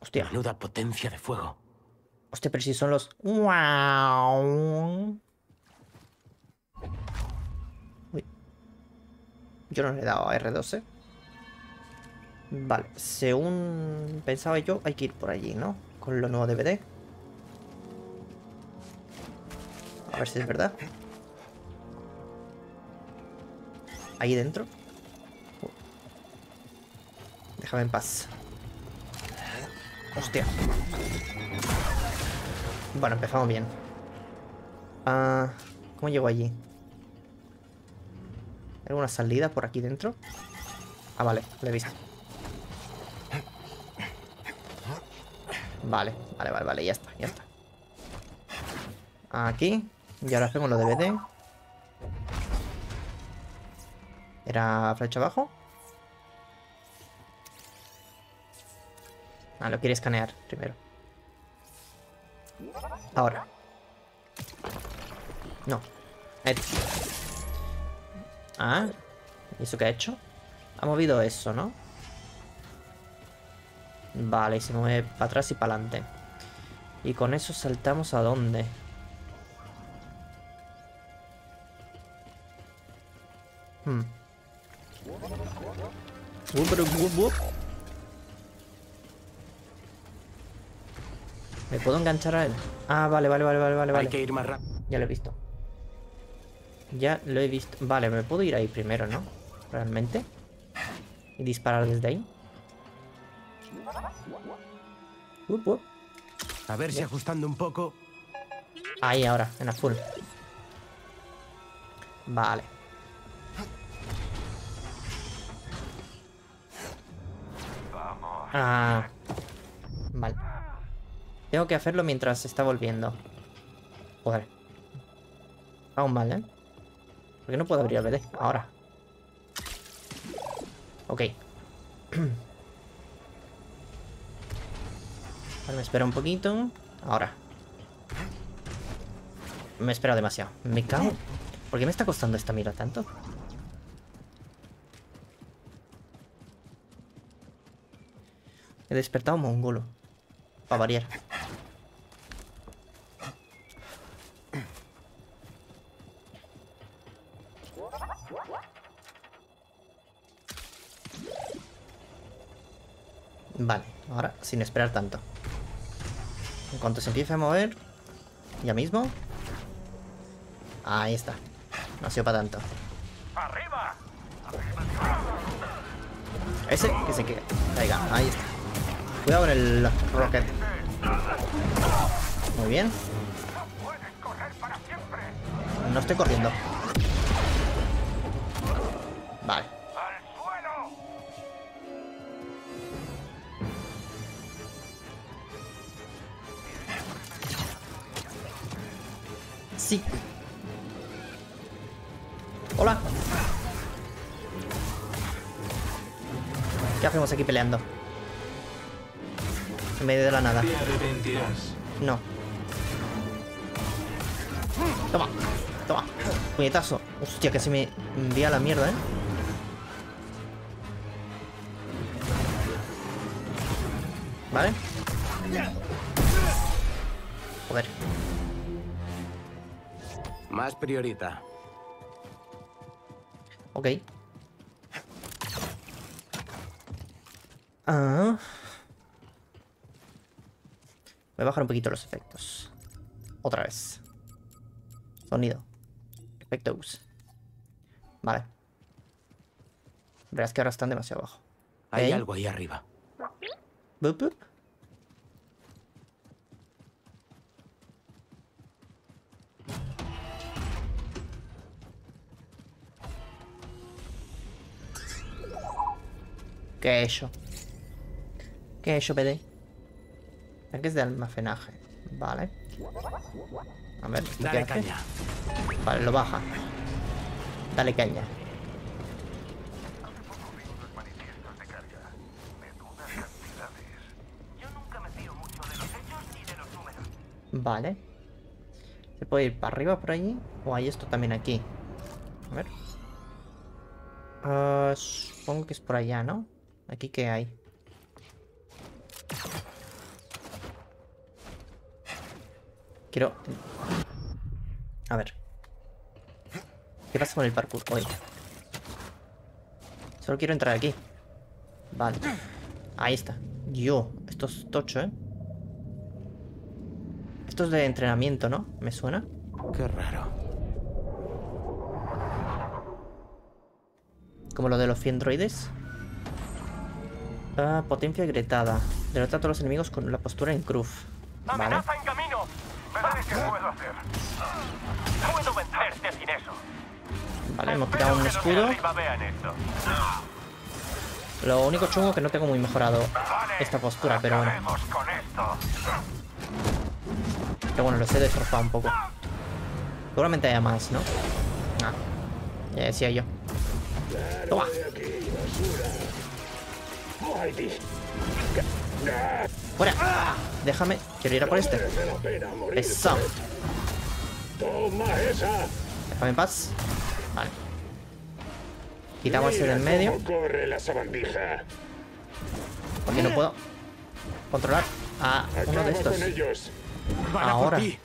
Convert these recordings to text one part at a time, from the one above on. Hostia. Menuda potencia de fuego. Hostia, pero si son los... ¡Wow! Uy. Yo no le he dado a R12. Vale, según pensaba yo, hay que ir por allí, ¿no? Con lo nuevo de BD. A ver si es verdad. Ahí dentro. Déjame en paz. Hostia. Bueno, empezamos bien. ¿Cómo llego allí? ¿Hay alguna salida por aquí dentro? Ah, vale, lo he visto. Vale, vale, vale, vale, ya está, ya está. Aquí. Y ahora hacemos lo de BD. ¿Era flecha abajo? Ah, lo quiere escanear primero. Ahora. No. Ah. ¿Y eso qué ha hecho? Ha movido eso, ¿no? Vale, y se mueve para atrás y para adelante. ¿Y con eso saltamos a dónde? ¿Me puedo enganchar a él? Ah, vale, vale, vale, vale, vale. Hay que ir más rápido. Ya lo he visto. Ya lo he visto. Vale, me puedo ir ahí primero, ¿no? Realmente. Y disparar desde ahí. A ver si ajustando un poco. Ahí ahora, en azul. Vale. Ah, vale. Tengo que hacerlo mientras se está volviendo. Joder. Aún mal, ¿eh? Porque no puedo abrir el BD ahora. Ok. Vale, me espero un poquito. Ahora. Me espero demasiado. Me cago. ¿Por qué me está costando esta mira tanto? He despertado mongolo. Para variar. Vale, ahora sin esperar tanto. En cuanto se empiece a mover, ya mismo. Ahí está. No ha sido para tanto. ¡Arriba! Ese que se quede. Caiga, ahí está. Cuidado con el rocket. Muy bien. No estoy corriendo. Vale. Sí. Hola. ¿Qué hacemos aquí peleando? En medio de la nada. No. Toma. Toma. Puñetazo. Hostia, que se me envía la mierda, ¿eh? Vale. Joder. Más priorita. Ok. Ah... Voy a bajar un poquito los efectos. Otra vez. Sonido. Efectos. Vale. Verás que ahora están demasiado abajo. Hay algo ahí arriba. Bup, bup. ¿Qué es eso? ¿Qué es eso, PD? Tanques de almacenaje. Vale. A ver, dale caña. Vale, lo baja. Dale caña. Vale. ¿Se puede ir para arriba por allí? O hay esto también aquí. A ver. Supongo que es por allá, ¿no? ¿Aquí qué hay? Quiero... A ver. ¿Qué pasa con el parkour hoy? Solo quiero entrar aquí. Vale. Ahí está. Yo. Esto es tocho, ¿eh? Esto es de entrenamiento, ¿no? ¿Me suena? Qué raro. Como lo de los fiendroides. Ah, potencia agrietada. Derrota a todos los enemigos con la postura en cruz. Vale. ¡Amenaza en camino! Veré qué puedo hacer. Puedo vencerte sin eso. Vale, hemos quitado un escudo. Lo único chungo es que no tengo muy mejorado esta postura, pero bueno. Pero bueno, los he destrozado un poco. Seguramente haya más, ¿no? Ah, ya decía yo. ¡Toma! ¡Fuera! Déjame, quiero ir a por este. ¡Eso! Déjame en paz. Vale. Quitamos ese del medio. Porque no puedo controlar a uno de estos. Ahora. Ahí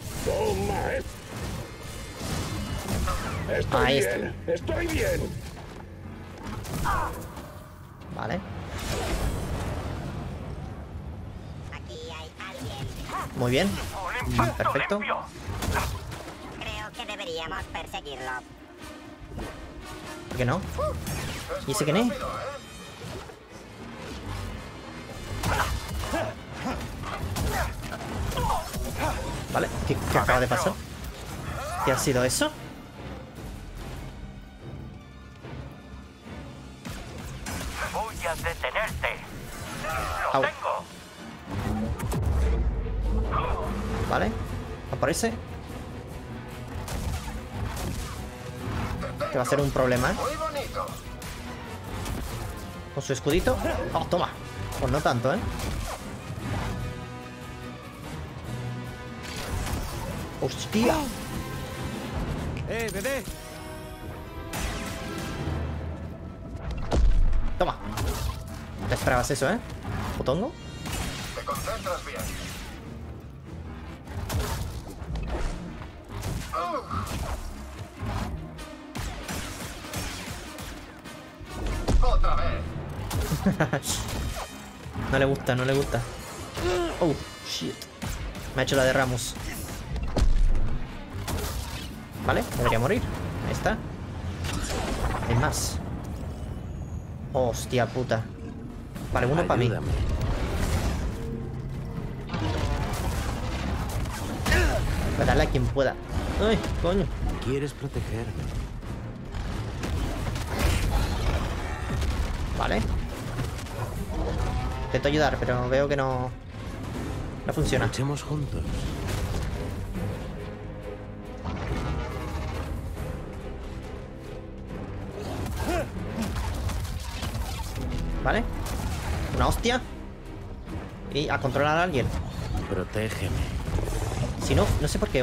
está. Estoy bien. Vale. Muy bien. Perfecto. Creo que deberíamos perseguirlo. ¿Por qué no? ¿Y ese quién es? Vale, ¿qué acaba de pasar? ¿Qué ha sido eso? Voy a detenerte. Lo tengo. Vale, aparece. Que va a ser un problema, ¿eh? Con su escudito. Oh, toma. Pues no tanto, ¿eh? ¡Hostia! Bebé. Toma. ¿Te esperabas eso, eh? ¿Potongo? Te concentras bien. Otra vez. No le gusta, no le gusta. Oh, shit. Me ha hecho la de Ramos. Vale, debería morir. Ahí está. Hay más. Hostia puta. Vale, uno para mí. Dale a quien pueda. Ay, coño. ¿Quieres protegerme? Vale. Intento ayudar, pero veo que no... No funciona. Luchemos juntos. ¿Vale? Una hostia. Y a controlar a alguien. Protégeme. Si no, no sé por qué.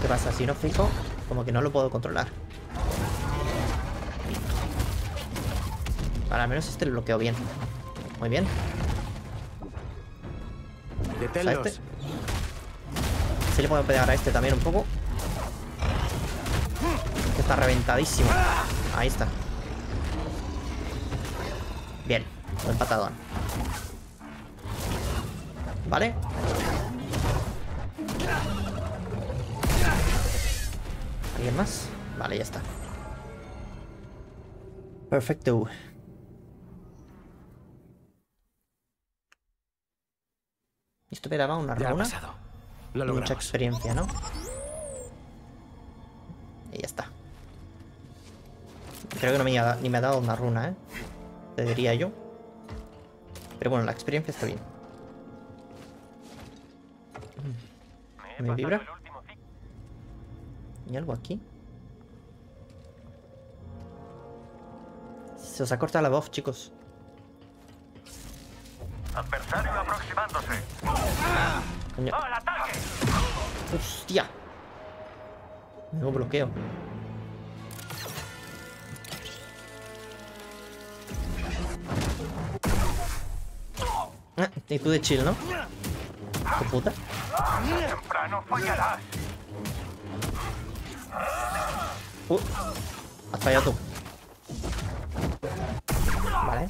¿Qué pasa? Si no fijo, como que no lo puedo controlar. Vale, al menos este lo bloqueo bien. Muy bien. ¿A este? Sí le puedo pegar a este también un poco. Este está reventadísimo. Ahí está. Bien, buen patadón. Vale. ¿Alguien más? Vale, ya está. Perfecto. Esto me daba una runa. Mucha experiencia, ¿no? Y ya está. Creo que no ni me ha dado una runa, ¿eh? Te diría yo. Pero bueno, la experiencia está bien. ¿Me vibra? ¿Y algo aquí? Se os ha cortado la voz, chicos. Adversario aproximándose. Coño. ¡Al ataque! ¡Hostia! Me hago bloqueo. Y tú de chill, ¿no? ¡Qué puta! Temprano fallarás. Has fallado tú. Vale.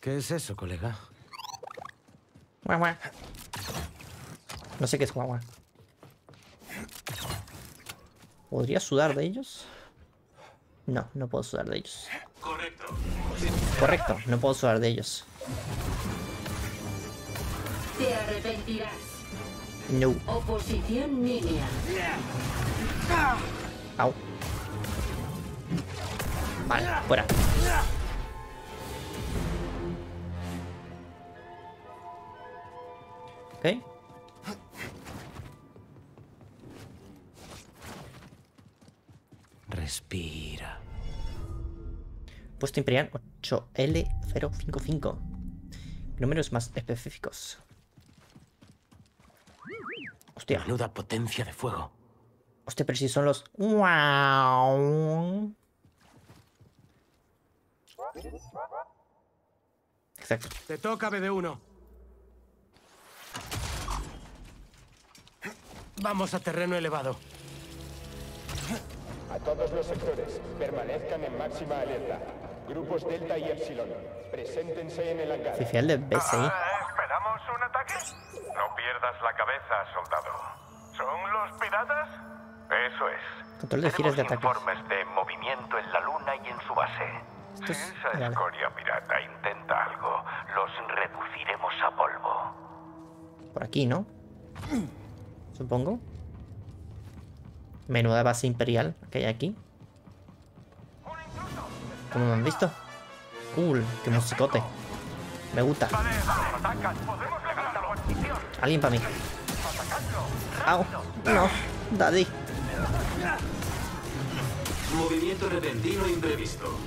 ¿Qué es eso, colega? Guau, guau. No sé qué es guau, guau. ¿Podría sudar de ellos? No, no puedo sudar de ellos. Correcto. Correcto, no puedo sudar de ellos. Te arrepentirás. No. Oposición niña. Au. Vale, fuera. Ok. Respira. Puesto imperial 8L055. Números más específicos. Hostia. Menuda potencia de fuego. Hostia, pero si son los... ¡Wow! Exacto. Te toca, BD-1. Vamos a terreno elevado. A todos los sectores, permanezcan en máxima alerta. Grupos Delta y Epsilon, preséntense en el hangar. Oficial de BCI. ¿Esperamos un ataque? No pierdas la cabeza, soldado. ¿Son los piratas? Eso es. Control de giros de ataque. Informes de movimiento en la luna y en su base. Si esa escoria pirata intenta algo, los reduciremos a polvo. Por aquí, ¿no? Supongo. Menuda base imperial que hay aquí. ¿Cómo me han visto? Cool, qué musicote. Me gusta. Alguien para mí. Au, no, daddy. Movimiento repentino e imprevisto.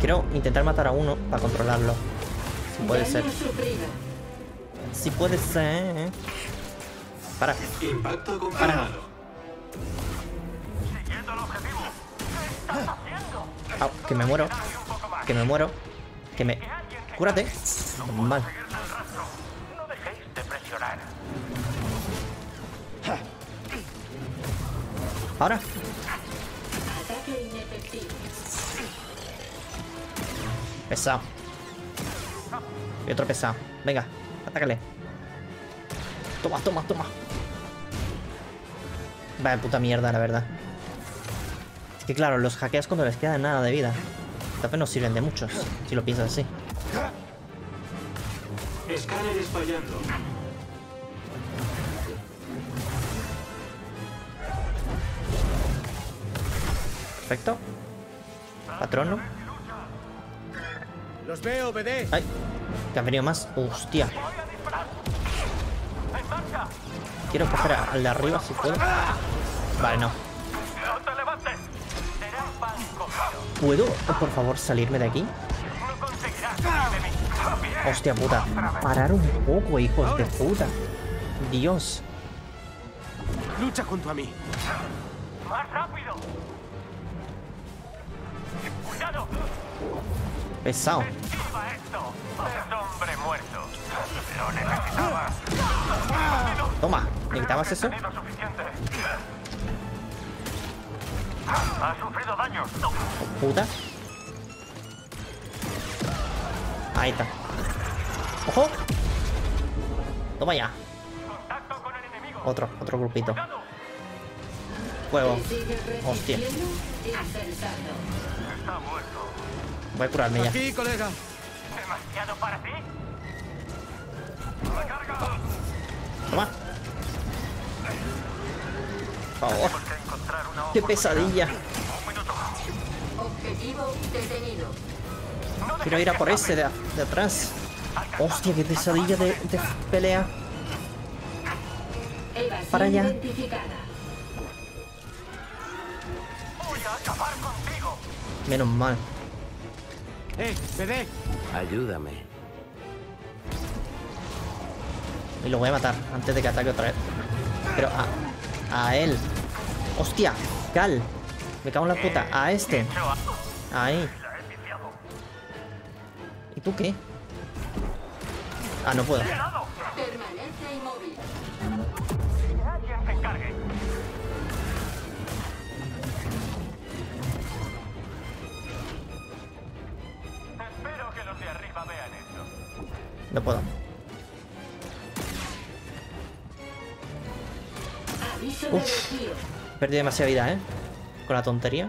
Quiero intentar matar a uno para controlarlo. Si puede ser. Si puede ser. Para. Impacto confirmado. Siguiendo el objetivo. ¿Qué estás haciendo? Au, que me muero. Que me muero. Que me... Cúrate. Mal. No dejéis de presionar. Ahora. Ataque inefectivo. Pesado. Y otro pesado. Venga, atácale. Toma, toma, toma. Vaya puta mierda, la verdad. Es que claro, los hackeas cuando les queda nada de vida. Tal vez no sirven de muchos, si lo piensas así. Escáneres fallando. Perfecto. Patrono. Los veo, BD. Ay, que han venido más. Hostia. Quiero coger al de arriba si puedo. Vale, no. ¿Puedo, por favor, salirme de aquí? Hostia puta. Parar un poco, hijos de puta. Dios. Lucha junto a mí. Más rápido. Cuidado. Pesado. Hombre muerto. Lo necesitabas. Toma, ¿necesitabas eso? Ha sufrido daño. Puta. Ahí está. ¡Ojo! Toma ya. Otro grupito. Huevo. Hostia. Voy a curarme ya. ¿Demasiado para ti? Toma. Por favor. ¡Qué pesadilla! Quiero ir a por ese de atrás. Hostia, qué pesadilla de pelea. Para allá. Menos mal. BD. Ayúdame. Y lo voy a matar antes de que ataque otra vez. Pero a él. Hostia, Cal. Me cago en la puta. A este. Ahí. ¿Y tú qué? Ah, no puedo. No puedo. Uf. Perdí demasiada vida, ¿eh? Con la tontería.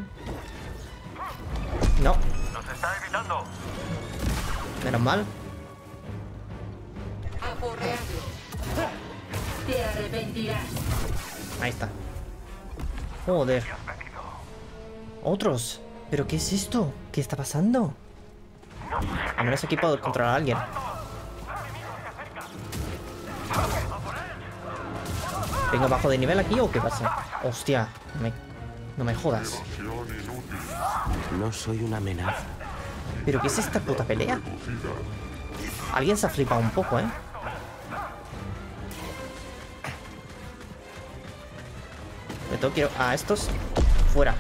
No. Nos está evitando. Menos mal. Te arrepentirás. Ahí está. Joder. ¿Otros? ¿Pero qué es esto? ¿Qué está pasando? Al menos aquí puedo controlar a alguien. ¿Vengo bajo de nivel aquí o qué pasa? Hostia, no me jodas. No soy una amenaza. ¿Pero qué es esta puta pelea? Alguien se ha flipado un poco, ¿eh? Me tengo que ir a estos. Fuera.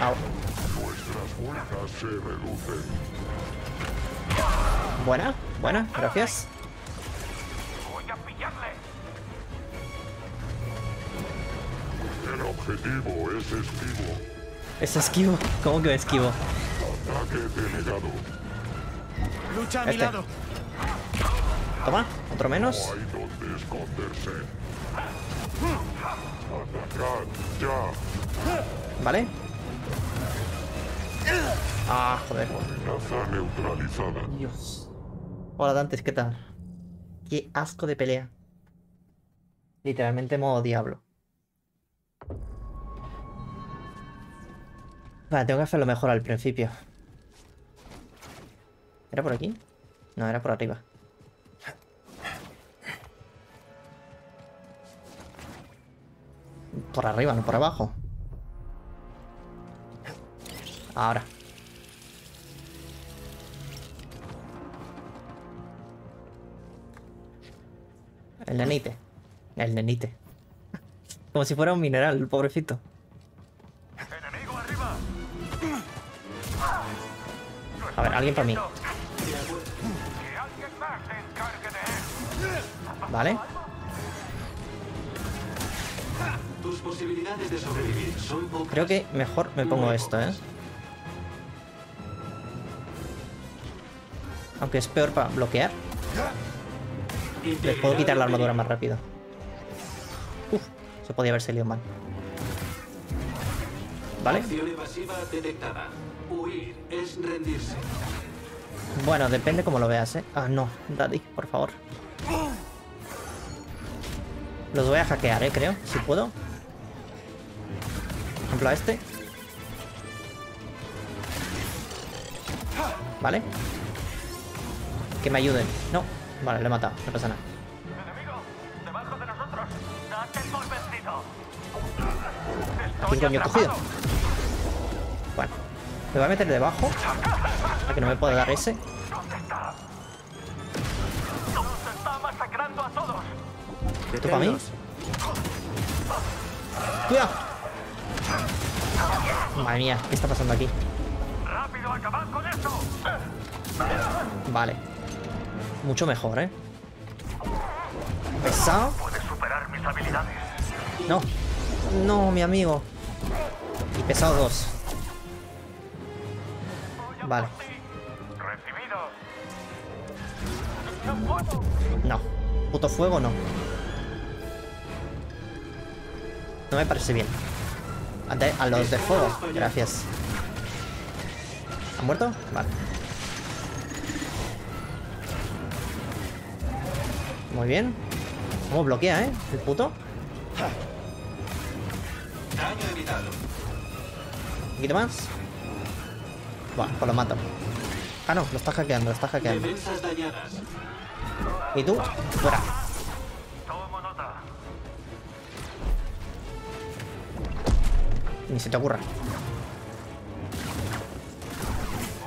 Au. Buena, buena, gracias. El objetivo es esquivo. ¿Es esquivo? ¿Cómo que me esquivo? Ataque denegado. Lucha a mi lado. Toma, otro menos. No hay donde esconderse. Atacad ya. Vale. Ah, joder. Amenaza neutralizada. Dios. Hola Dantes, ¿qué tal? Qué asco de pelea. Literalmente modo diablo. Vale, tengo que hacerlo mejor al principio. ¿Era por aquí? No, era por arriba. Por arriba, no por abajo. Ahora. El nenite. El nenite. Como si fuera un mineral, el pobrecito. A ver, alguien para mí. Vale. Creo que mejor me pongo esto, ¿eh? Aunque es peor para bloquear. Les puedo quitar la armadura más rápido. Uf, se podía haber salido mal. Vale. Bueno, depende como lo veas, ¿eh? Ah, no, Daddy, por favor. Los voy a hackear, ¿eh? Creo, si puedo. Por ejemplo, a este. Vale. Que me ayuden. No. Vale, le he matado, no pasa nada. ¿Quién coño he cogido? Bueno, me voy a meter debajo. A que no me pueda dar ese. ¿Tú para mí? ¡Cuidado! Madre mía, ¿qué está pasando aquí? Vale. Mucho mejor, ¿eh? Pesado. No. No, mi amigo. Y pesado 2. Vale. No. Puto fuego, no. No me parece bien. A los de fuego. Gracias. ¿Han muerto? Vale. Muy bien. ¿Cómo bloquea, eh? El puto. Un poquito más. Bueno, pues lo mato. Ah, no, lo está hackeando, lo está hackeando. Y tú, fuera. Ni se te ocurra.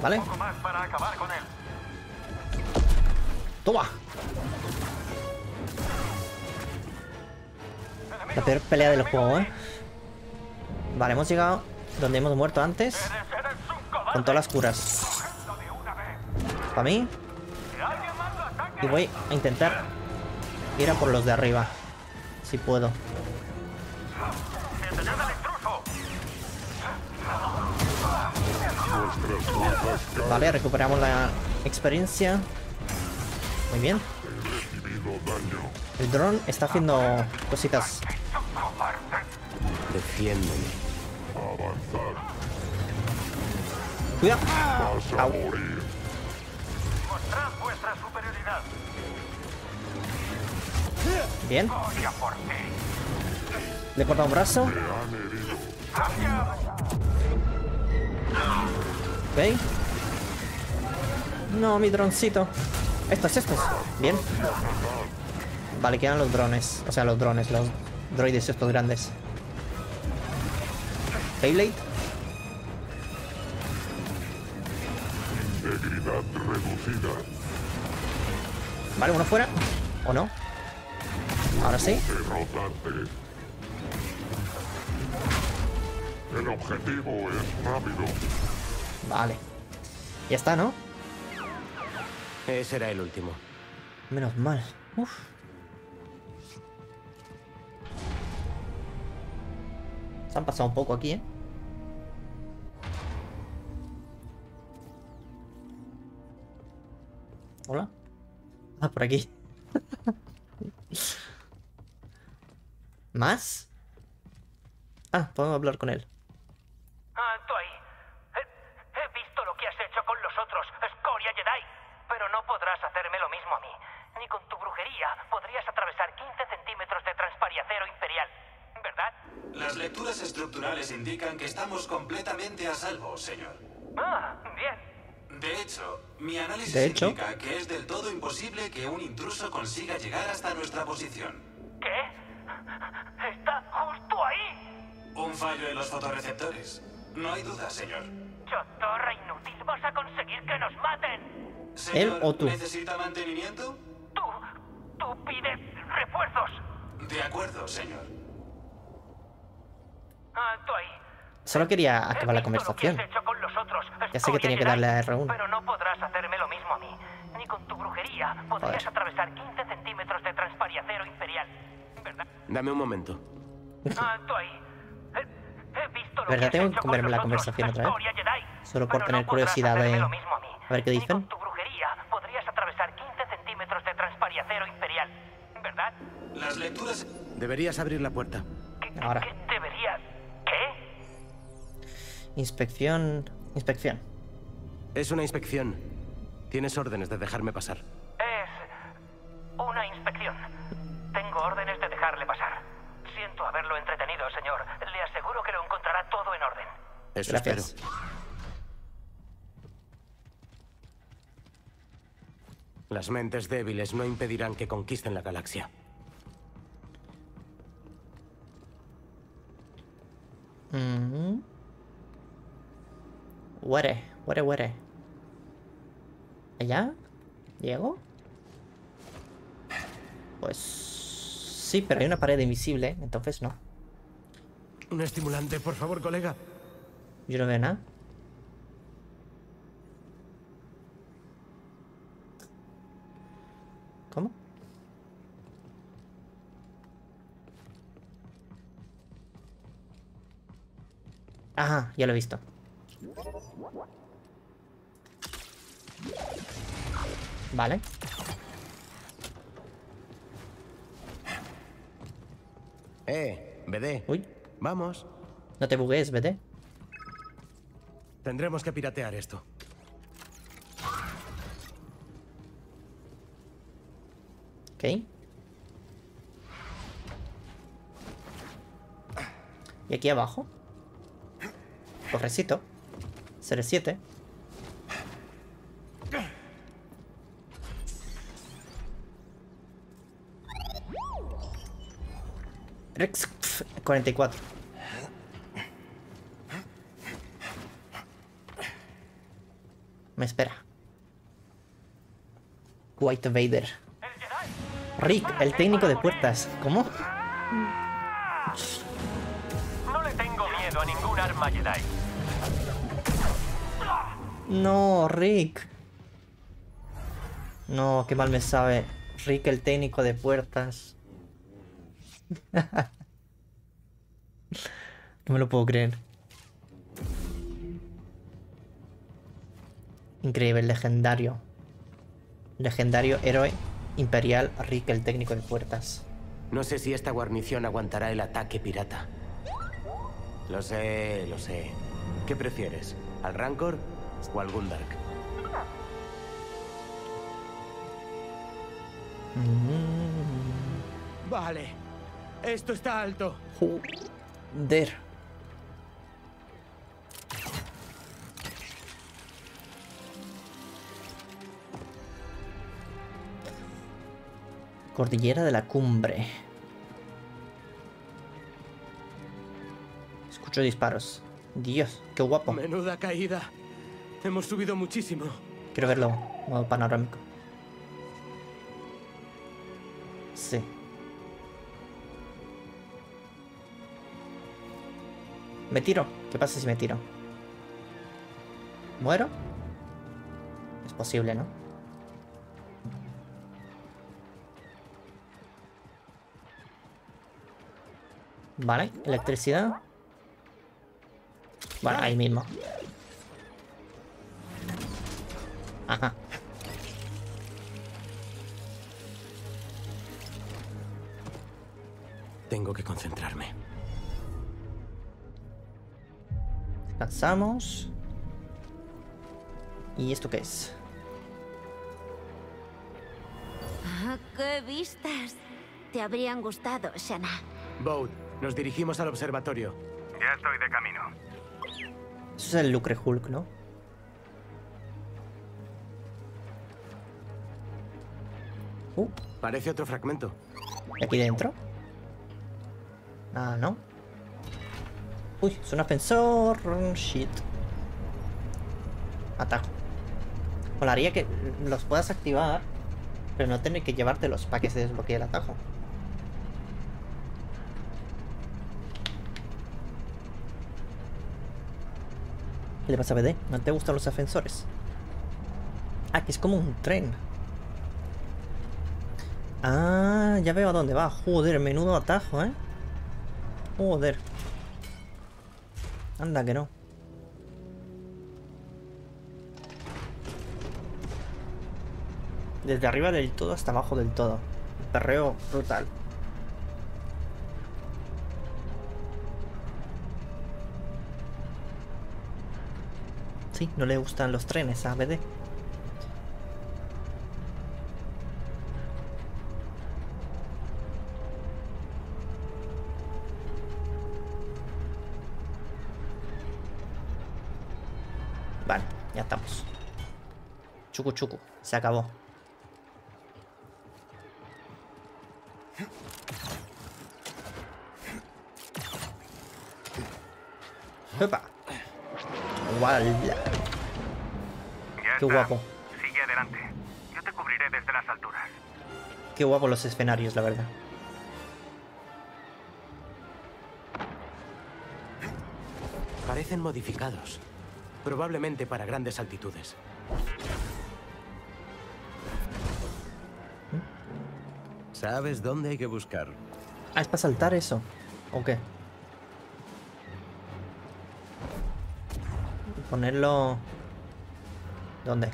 Vale. Toma. La peor pelea del juego, ¿eh? Vale, hemos llegado donde hemos muerto antes. Con todas las curas. Para mí. Y voy a intentar ir a por los de arriba. Si puedo. Vale, recuperamos la experiencia. Muy bien. El dron está haciendo cositas. Defiéndeme. Cuidado. Au. Bien. Le he cortado un brazo. Ok. No, mi droncito. Estos. Bien. Vale, quedan los drones. O sea, los droides estos grandes. Beyblade. Integridad reducida. Vale, uno fuera. ¿O no? Ahora sí. Derrotarte. El objetivo es rápido. Vale. Ya está, ¿no? Ese era el último. Menos mal. Uf. Se han pasado un poco aquí, ¿eh? ¿Hola? Ah, por aquí. ¿Más? Ah, podemos hablar con él. Ah, tú ahí. He visto lo que has hecho con los otros, escoria Jedi. Pero no podrás hacerme lo mismo a mí. Ni con tu brujería podrías atravesar 15 centímetros de Transparia cero imperial. ¿Verdad? Las lecturas estructurales indican que estamos completamente a salvo, señor. Ah, bien. De hecho, mi análisis indica que es del todo imposible que un intruso consiga llegar hasta nuestra posición. ¿Qué? ¡Está justo ahí! Un fallo en los fotorreceptores. No hay duda, señor. ¡Chotorra inútil! ¡Vas a conseguir que nos maten! Señor, ¿él o tú? ¿Necesita mantenimiento? Tú pides refuerzos. De acuerdo, señor. Solo quería acabar la conversación. Ya sé que tenía que darle a R1. Pero no podrás hacerme lo mismo a mí. Ni con tu brujería podrías atravesar 15 centímetros de Transparia cero imperial. ¿Verdad? Dame un momento. ¿Verdad? Tengo que comerme la conversación otra vez. Solo por tener curiosidad de a ver qué dicen. Las lecturas. Deberías abrir la puerta. Ahora. Inspección. Es una inspección. Tienes órdenes de dejarme pasar. Es una inspección. Tengo órdenes de dejarle pasar. Siento haberlo entretenido, señor. Le aseguro que lo encontrará todo en orden. Eso gracias. Espero. Las mentes débiles no impedirán que conquisten la galaxia. Where? ¿Allá? ¿Llego? Pues... sí, pero hay una pared invisible, entonces no. Un estimulante, por favor, colega. Yo no veo nada. ¿Cómo? Ajá, ya lo he visto. Vale. BD. Uy. Vamos. No te buguees, BD. Tendremos que piratear esto. Ok. Y aquí abajo. Correcito. 07. Rex 44. Me espera. White Vader. Rick, el técnico de puertas. ¿Cómo? No le tengo miedo. miedo a ningún arma Jedi. No, Rick. No, qué mal me sabe. Rick, el técnico de puertas. No me lo puedo creer. Increíble, legendario. Legendario héroe imperial Rick, el técnico de puertas. No sé si esta guarnición aguantará el ataque pirata. Lo sé, lo sé. ¿Qué prefieres? ¿Al Rancor o al Gundark? Vale. Esto está alto. Joder. Cordillera de la Cumbre. Escucho disparos. Dios, qué guapo. Menuda caída. Hemos subido muchísimo. Quiero verlo. Modo panorámico. Sí. Me tiro. ¿Qué pasa si me tiro? ¿Muero? Es posible, ¿no? Vale, electricidad. Vale, ahí mismo. Ajá. Tengo que concentrarme. Descansamos. ¿Y esto qué es? Ah, ¡qué vistas! Te habrían gustado, Shana. Bode, nos dirigimos al observatorio. Ya estoy de camino. Eso es el Lucre Hulk, ¿no? Parece otro fragmento. ¿Aquí dentro? Ah, no. Uy, es un ascensor. Shit. Atajo. Molaría que los puedas activar, pero no tener que llevarte los paquetes de desbloquear el atajo. ¿Qué le pasa a BD? ¿No te gustan los ascensores? Ah, que es como un tren. Ah, ya veo a dónde va. Joder, menudo atajo, ¿eh? Joder. Anda que no. Desde arriba del todo hasta abajo del todo. Perreo brutal. Sí, no le gustan los trenes a BD. Vale, ya estamos. Chucu chucu, se acabó. ¡Epa! ¡Guala! Qué guapo. Sigue adelante. Yo te cubriré desde las alturas. Qué guapo los escenarios, la verdad. Parecen modificados. Probablemente para grandes altitudes. ¿Sabes dónde hay que buscar? Ah, ¿es para saltar eso? ¿O qué? Ponerlo... ¿Dónde?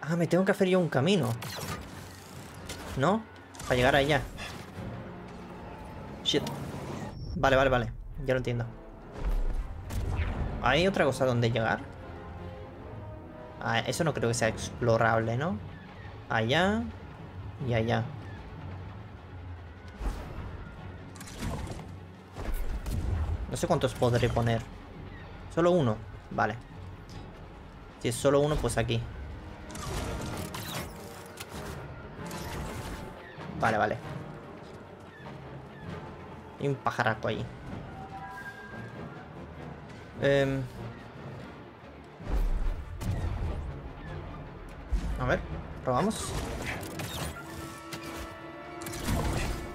Ah, me tengo que hacer yo un camino, ¿no? Para llegar allá. Shit. Vale, vale, vale. Ya lo entiendo. ¿Hay otra cosa donde llegar? Ah, eso no creo que sea explorable, ¿no? Allá y allá. No sé cuántos podré poner. Solo uno. Vale. Si es solo uno, pues aquí. Vale, vale. Hay un pajaraco ahí. A ver, probamos.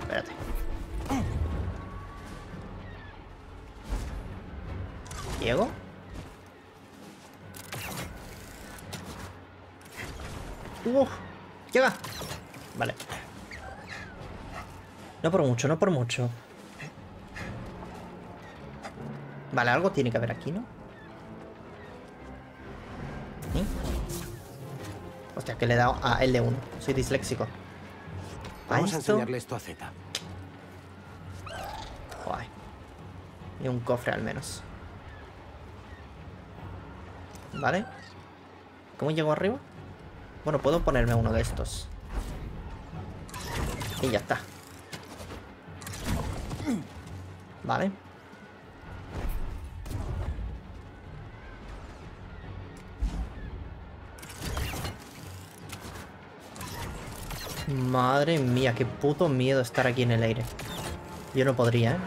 Espérate. ¡Uf! ¡Llega! Vale. No por mucho, no por mucho. Vale, algo tiene que haber aquí, ¿no? ¿Sí? Hostia, que le he dado a L1. Soy disléxico. Vamos a enseñarle esto a Z. Joder. Y un cofre al menos. Vale. ¿Cómo llego arriba? Bueno, puedo ponerme uno de estos. Y ya está. Vale. Madre mía, qué puto miedo estar aquí en el aire. Yo no podría, ¿eh?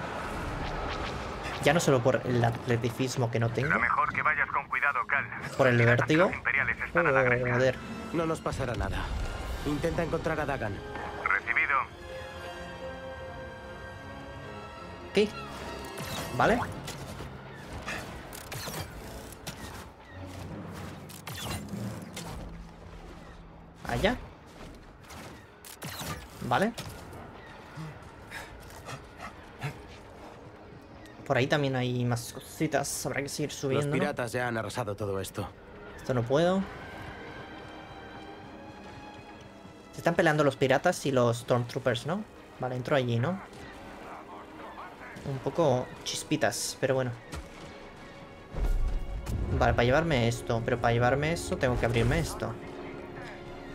Ya no solo por el atleticismo que no tengo. Lo mejor que vayas con cuidado, Cal. Por el vértigo. Joder. No nos pasará nada. Intenta encontrar a Dagan. Recibido. ¿Qué? Vale. Allá. Vale. Por ahí también hay más cositas. Habrá que seguir subiendo. Los piratas ya han arrasado todo esto. Esto no puedo. Se están peleando los piratas y los Stormtroopers, ¿no? Vale, entro allí, ¿no? Un poco chispitas, pero bueno. Vale, para llevarme esto. Pero para llevarme eso tengo que abrirme esto.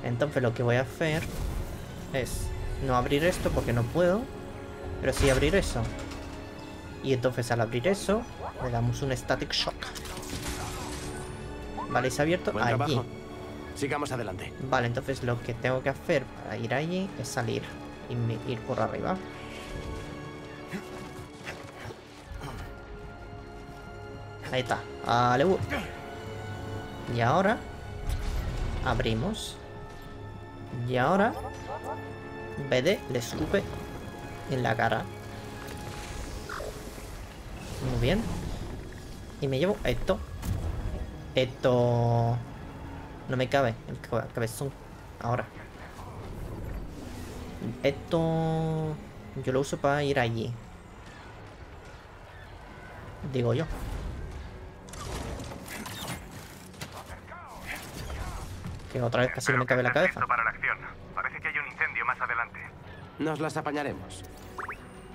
Entonces lo que voy a hacer es no abrir esto porque no puedo, pero sí abrir eso. Y entonces al abrir eso le damos un static shock. Vale, se ha abierto allí. Sigamos adelante. Vale, entonces lo que tengo que hacer para ir allí es salir y ir por arriba. Ahí está. Vale. Y ahora abrimos. Y ahora BD le escupe en la cara. Muy bien. Y me llevo esto. Esto... No me cabe el cabezón. Ahora. Esto... Yo lo uso para ir allí. Digo yo. Que otra vez casi no me cabe la cabeza. Nos las apañaremos.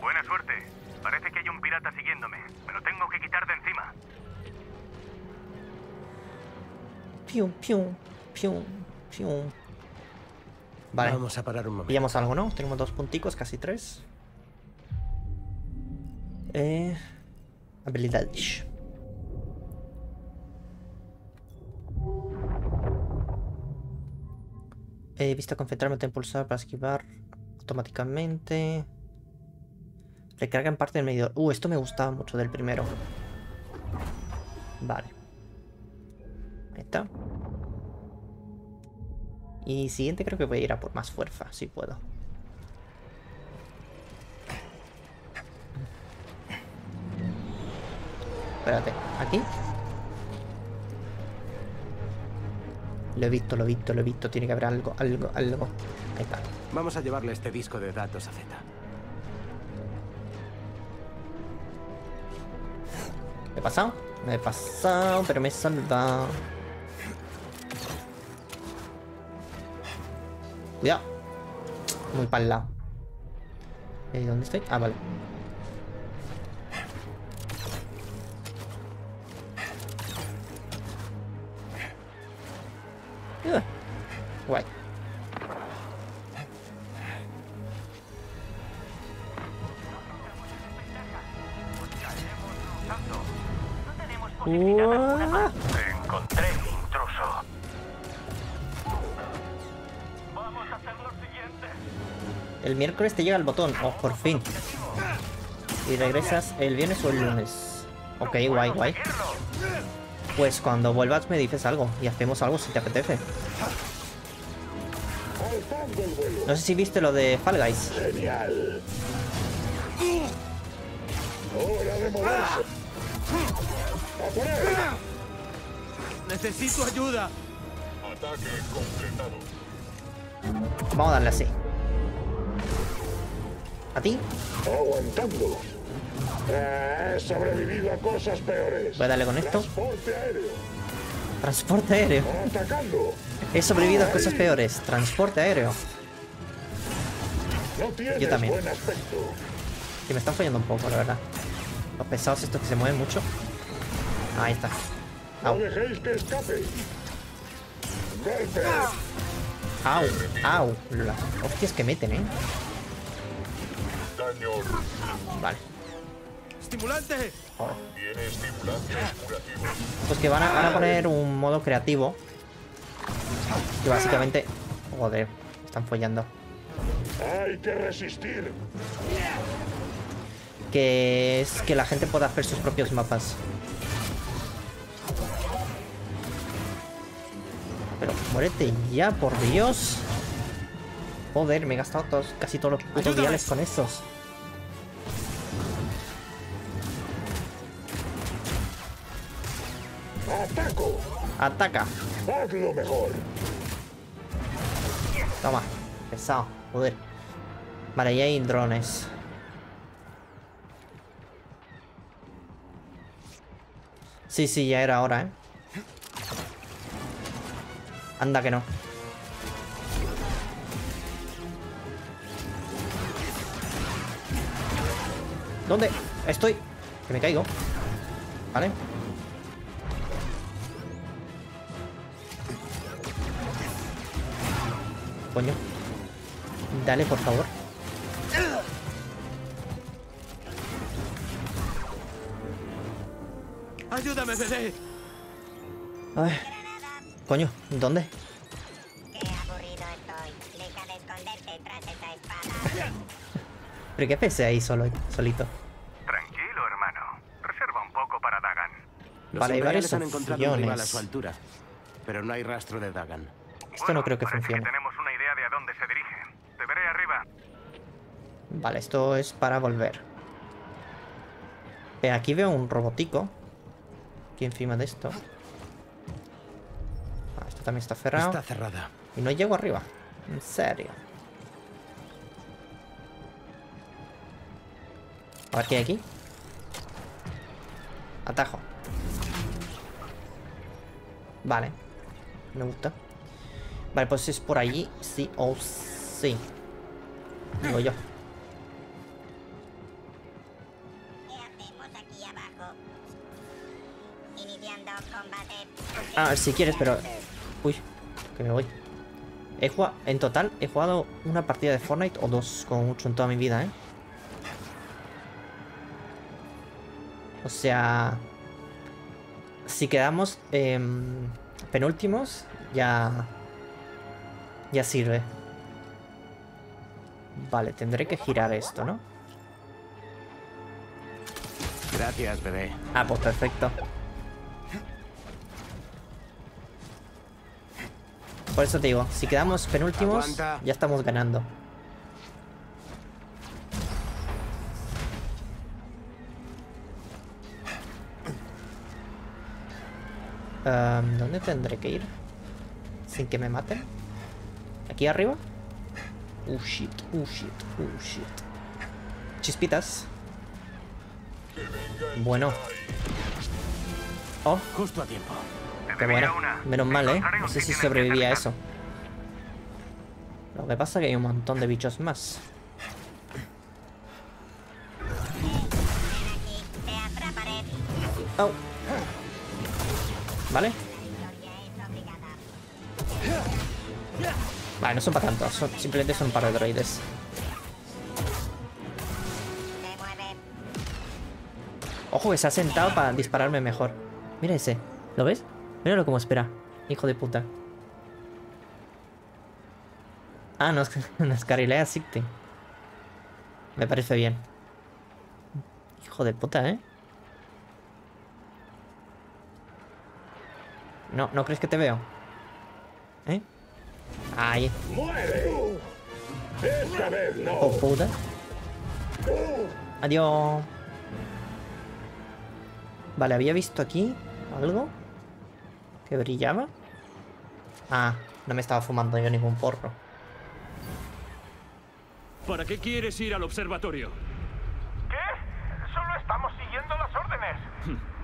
Buena suerte. Parece que hay un pirata siguiéndome. Me lo tengo que quitar de encima. Pium, pium, pium, pium. Vale. Vamos a parar un momento. Pillamos algo, ¿no? Tenemos 2 punticos, casi 3. Habilidades. Vista concentrarme, te impulsar para esquivar. Automáticamente. Recarga en parte del medidor. Esto me gustaba mucho del primero. Vale. Ahí está. Y siguiente creo que voy a ir a por más fuerza, si puedo. Espérate, ¿aquí? Lo he visto, lo he visto, lo he visto. Tiene que haber algo, algo, algo. Ahí está. Vamos a llevarle este disco de datos a Z. ¿Me he pasado? Me he pasado, pero me he salvado. Cuidado. Muy para el lado. ¿Dónde estoy? Ah, vale. Guay. Encontré el intruso. Vamos a hacer lo siguiente. El miércoles te llega el botón. Oh, por fin. Y regresas el viernes o el lunes. Ok, guay, guay. Pues cuando vuelvas me dices algo y hacemos algo si te apetece. No sé si viste lo de Fall Guys. Genial. Hora de moverse. ¡Necesito ayuda! Ataque completado. Vamos a darle así. ¿A ti? Aguantando. He sobrevivido a cosas peores. Voy a darle con esto. Transporte aéreo. Transporte aéreo. Atacando. He sobrevivido a cosas peores. Transporte aéreo. No tienes. Yo también. Buen aspecto. Sí, me están fallando un poco, la verdad. Los pesados estos que se mueven mucho. Ahí está. Au. No dejéis que escape. Au, au. Las hostias que meten, Vale. Estimulante. Pues que van a poner un modo creativo. Que básicamente. Joder, están follando. Hay que resistir. Que es que la gente pueda hacer sus propios mapas. Pero muérete ya, por Dios. Joder, me he gastado casi todos los putos viales con estos. ¡Ataco! ¡Ataca! ¡Hazlo mejor! Toma, pesado, joder. Vale, ahí hay drones. Sí, sí, ya era hora, Anda que no. ¿Dónde? Estoy. Que me caigo. Vale. Coño. Dale, por favor. Ayúdame, bebé. Ay. Coño, ¿dónde? Qué aburrido estoy. Deja de esconderte tras esa espada. ¿Pero qué pese ahí solito? Tranquilo, hermano. Reserva un poco para Dagan. Para varios han encontrado un rival a su altura, pero no hay rastro de Dagan. Esto no creo que funcione. Tenemos una idea de a dónde se dirige. Te veré arriba. Vale, esto es para volver. Aquí veo un robotico. Aquí encima de esto. Esto también está cerrado. Está cerrada. Y no llego arriba. En serio. A ver qué hay aquí. Atajo. Vale. Me gusta. Vale, pues es por allí. Sí o sí. Digo yo. A ver si quieres, pero... Uy, que me voy. En total, he jugado una partida de Fortnite o dos como mucho en toda mi vida, O sea... Si quedamos penúltimos, ya... Ya sirve. Vale, tendré que girar esto, ¿no? Gracias, bebé. Ah, pues perfecto. Por eso te digo, si quedamos penúltimos, aguanta. Ya estamos ganando. ¿Dónde tendré que ir? Sin que me maten. ¿Aquí arriba? Oh shit, oh shit, oh shit. Chispitas. Bueno. Oh, justo a tiempo. Qué bueno, menos mal, No sé si sobrevivía a eso. Lo que pasa es que hay un montón de bichos más. Oh. Vale. Vale, no son para tanto, simplemente son para droides. Ojo que se ha sentado para dispararme mejor. Mira ese, ¿lo ves? Míralo como espera, hijo de puta. Ah, nos carrilea Sixty. Me parece bien. Hijo de puta, No, ¿no crees que te veo? Ahí. Oh, puta. Adiós. Vale, había visto aquí algo. ¿Que brillaba? Ah, no me estaba fumando yo ningún porro. ¿Para qué quieres ir al observatorio? ¿Qué? Solo estamos siguiendo las órdenes.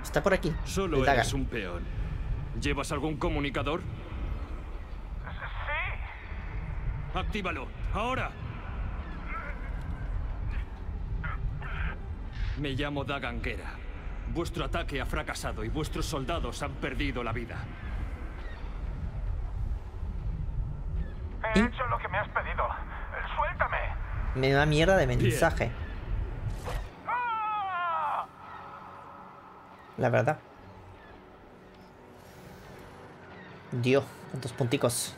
Está por aquí. Solo eres un peón. ¿Llevas algún comunicador? Sí. Actívalo. Ahora. Me llamo Dagan Gera. Vuestro ataque ha fracasado y vuestros soldados han perdido la vida. He hecho lo que me has pedido. ¡Suéltame! Me da mierda de mensaje. Bien. La verdad. Dios, cuántos punticos.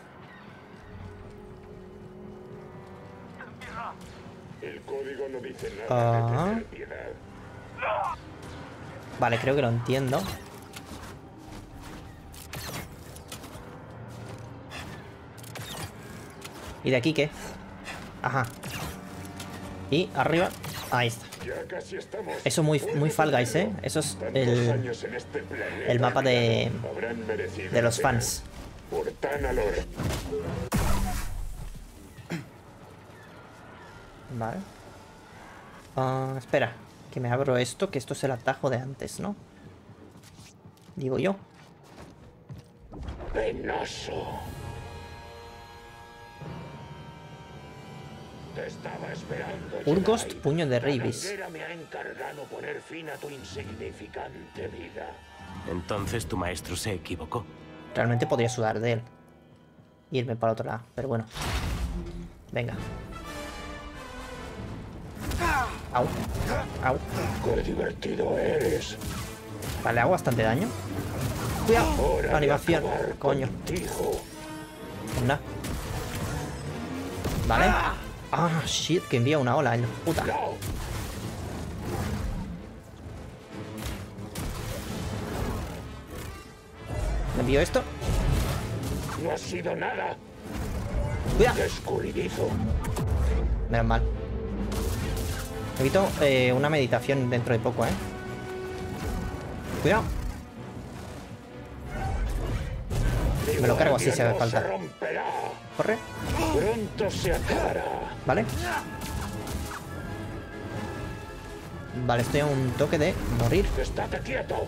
El código no dice nada de tener piedad. Vale, creo que lo entiendo. ¿Y de aquí qué? Ajá. Y arriba. Ahí está. Eso muy Fall Guys, ¿eh? Eso es el mapa de los fans. Por Thanalor. Vale. Espera. Que me abro esto, que esto es el atajo de antes, ¿no? Digo yo. Penoso. Te estaba esperando. Urgost, puño de Ravis. Me ha encargado poner fin a tu insignificante vida. Entonces tu maestro se equivocó. Realmente podría sudar de él. Irme para otro lado, pero bueno. Venga. Au. Au. Qué divertido eres. Vale, hago bastante daño. Cuidado. Animación. Coño. Pues nada. Vale. Ah, shit, que envía una ola, puta. ¿Le envío esto? No ha sido nada. Cuidado. Descubridizo. Menos mal. Evito una meditación dentro de poco, ¿eh? Cuidado. Me lo cargo así si hace falta. Corre. Pronto se acabará. Vale. Vale, estoy a un toque de morir. Estate quieto.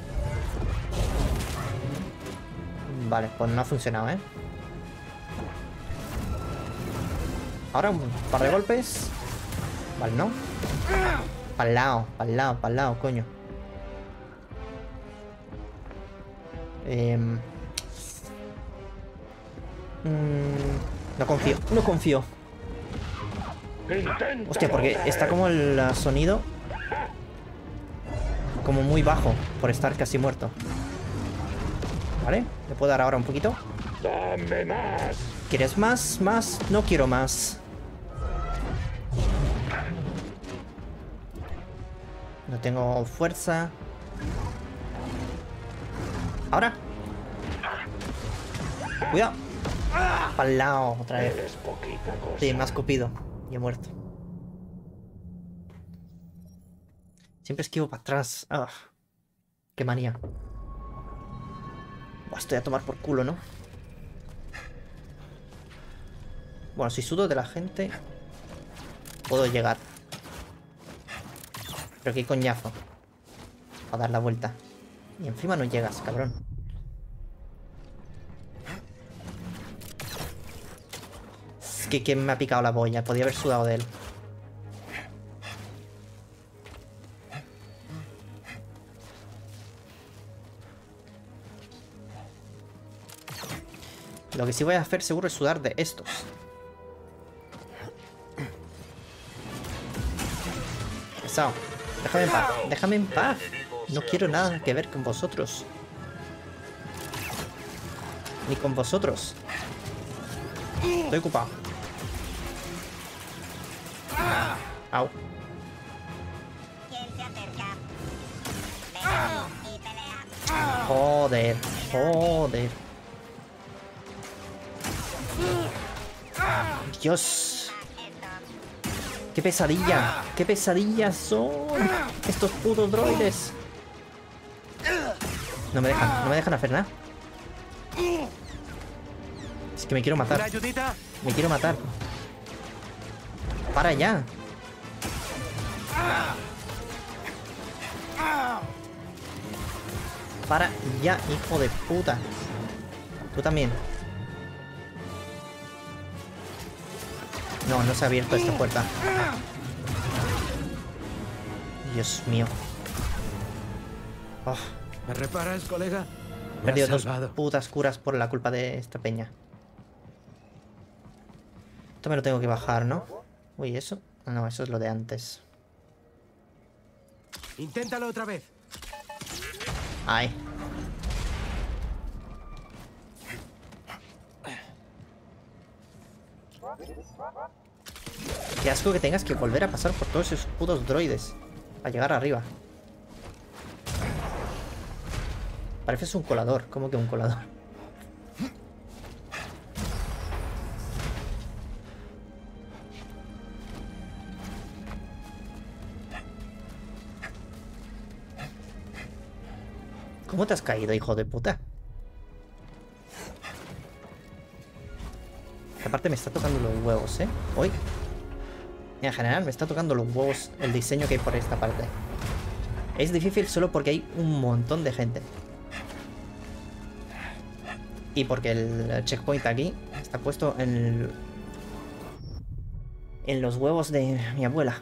Vale, pues no ha funcionado, ¿eh? Ahora un par de golpes. Vale, no. Pa'l lado, pa'l lado, pa'l lado, coño. No confío, no confío. Hostia, porque está como el sonido como muy bajo por estar casi muerto. Vale, le puedo dar ahora un poquito. Dame más. ¿Quieres más? Más, no quiero más. No tengo fuerza. Ahora. Cuidado. Pa'l lado, otra vez. Sí, me has copido. Y he muerto. Siempre esquivo para atrás. Ugh. Qué manía. Buah, estoy a tomar por culo, ¿no? Bueno, si sudo de la gente, puedo llegar. Pero qué coñazo. A dar la vuelta. Y encima no llegas, cabrón. Es que ¿quién me ha picado la boya? Podía haber sudado de él. Lo que sí voy a hacer seguro es sudar de estos. Pesado. Déjame en paz, déjame en paz. No quiero nada que ver con vosotros. Ni con vosotros. Estoy ocupado. Au. Joder, joder. Dios. ¡Qué pesadilla! ¡Qué pesadillas son estos putos droides! No me dejan hacer nada. Es que me quiero matar. Me quiero matar. Para allá. Para ya, hijo de puta. Tú también. No, no se ha abierto esta puerta. Dios mío. Oh. ¿Me reparas, colega? He perdido dos putas curas por la culpa de esta peña. Esto me lo tengo que bajar, ¿no? Uy, ¿eso? No, eso es lo de antes. Inténtalo otra vez. Ay. Qué asco que tengas que volver a pasar por todos esos putos droides para llegar arriba. Pareces un colador. ¿Cómo que un colador? ¿Cómo te has caído, hijo de puta? Aparte me está tocando los huevos, ¿eh? Hoy. En general me está tocando los huevos el diseño que hay por esta parte. Es difícil solo porque hay un montón de gente. Y porque el checkpoint aquí está puesto en los huevos de mi abuela.